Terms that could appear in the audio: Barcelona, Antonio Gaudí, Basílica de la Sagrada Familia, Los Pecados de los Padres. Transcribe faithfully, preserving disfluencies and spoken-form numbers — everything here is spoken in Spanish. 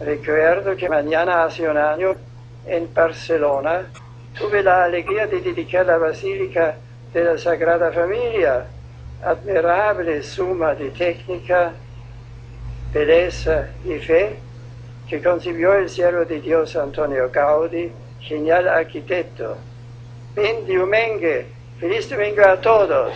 Recuerdo que mañana hace un año en Barcelona tuve la alegría de dedicar la Basílica de la Sagrada Familia, admirable suma de técnica, belleza y fe que concibió el siervo de Dios Antonio Gaudí, genial arquitecto. Buen domingo, feliz domingo a todos.